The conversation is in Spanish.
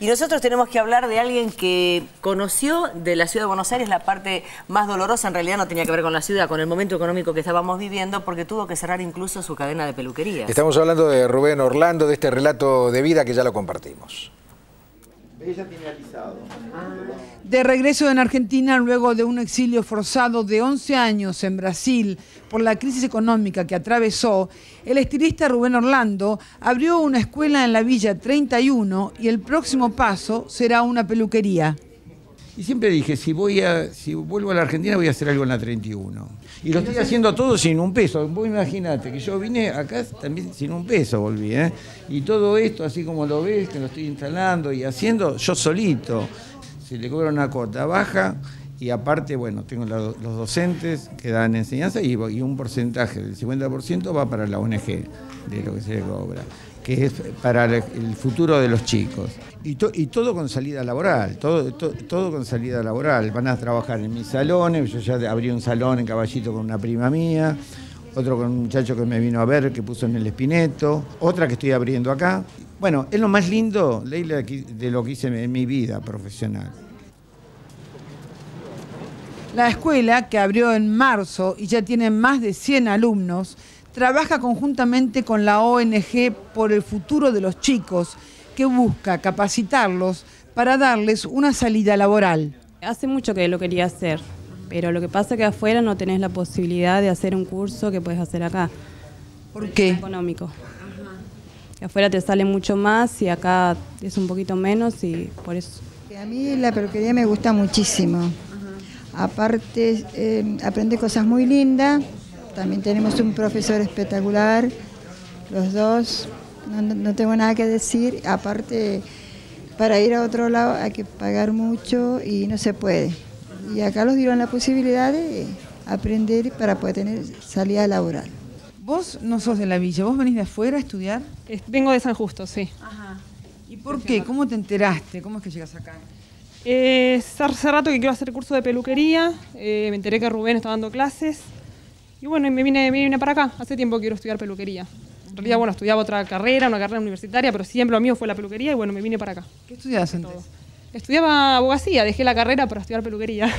Y nosotros tenemos que hablar de alguien que conoció de la ciudad de Buenos Aires la parte más dolorosa. En realidad no tenía que ver con la ciudad, con el momento económico que estábamos viviendo, porque tuvo que cerrar incluso su cadena de peluquerías. Estamos hablando de Rubén Orlando, de este relato de vida que ya lo compartimos. Ella tiene alisado. De regreso en Argentina luego de un exilio forzado de 11 años en Brasil por la crisis económica que atravesó, el estilista Rubén Orlando abrió una escuela en la Villa 31 y el próximo paso será una peluquería. Y siempre dije, si vuelvo a la Argentina voy a hacer algo en la 31. Y lo estoy haciendo todo sin un peso. Vos imaginate que yo vine acá también sin un peso, volví, ¿eh? Y todo esto, así como lo ves, que lo estoy instalando y haciendo yo solito. Se le cobra una cuota baja y aparte, bueno, tengo los docentes que dan enseñanza y un porcentaje del 50% va para la ONG de lo que se le cobra, que es para el futuro de los chicos. Y todo con salida laboral, todo con salida laboral. Van a trabajar en mis salones, yo ya abrí un salón en Caballito con una prima mía, otro con un muchacho que me vino a ver, que puso en el Espineto, otra que estoy abriendo acá. Bueno, es lo más lindo, Leila, de lo que hice en mi vida profesional. La escuela, que abrió en marzo y ya tiene más de 100 alumnos, trabaja conjuntamente con la ONG por el futuro de los chicos, que busca capacitarlos para darles una salida laboral. Hace mucho que lo quería hacer, pero lo que pasa es que afuera no tenés la posibilidad de hacer un curso que puedes hacer acá. ¿Por qué? Económico. Afuera te sale mucho más y acá es un poquito menos y por eso. A mí la peluquería me gusta muchísimo. Aparte, aprende cosas muy lindas. También tenemos un profesor espectacular, los dos. No tengo nada que decir. Aparte, para ir a otro lado hay que pagar mucho y no se puede. Y acá nos dieron la posibilidad de aprender para poder tener salida laboral. Vos no sos de la villa, vos venís de afuera a estudiar. Vengo de San Justo, sí. Ajá. ¿Y por qué? ¿Cómo te enteraste? ¿Cómo es que llegas acá? Hace rato que quiero hacer curso de peluquería, me enteré que Rubén estaba dando clases y bueno, me vine para acá. Hace tiempo que quiero estudiar peluquería. En realidad, bueno, estudiaba otra carrera, una carrera universitaria, pero siempre lo mío fue la peluquería y bueno, me vine para acá. ¿Qué estudiabas antes? Todo. Estudiaba abogacía, dejé la carrera para estudiar peluquería.